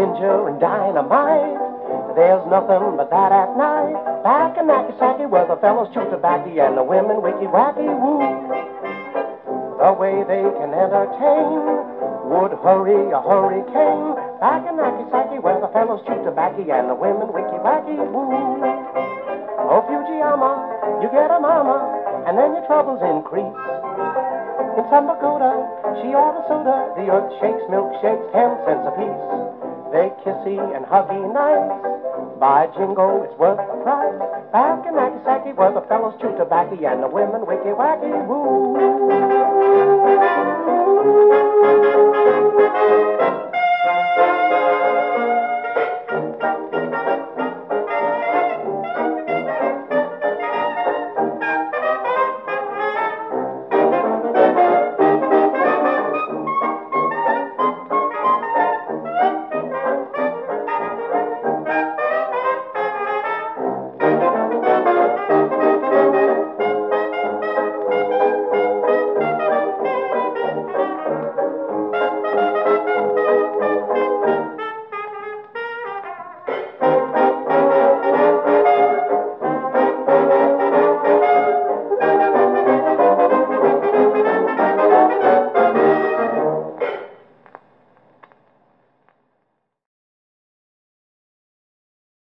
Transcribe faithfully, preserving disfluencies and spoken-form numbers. ginger and dynamite. There's nothing but that at night. Back in Nagasaki where the fellows chew tobacco and the women wicky wacky woo. The way they can entertain would hurry a hurricane. Back in Nagasaki where the fellows chew tobacco and the women wicky wacky woo. Oh Fujiyama, you get a mama, and then your troubles increase. In some pagoda, she orders soda. The earth shakes, milkshakes, ten cents apiece. They kissy and huggy nice. By jingo, it's worth the price. Back in Nagasaki, where the fellows chew tobacco and the women wicky wacky woo.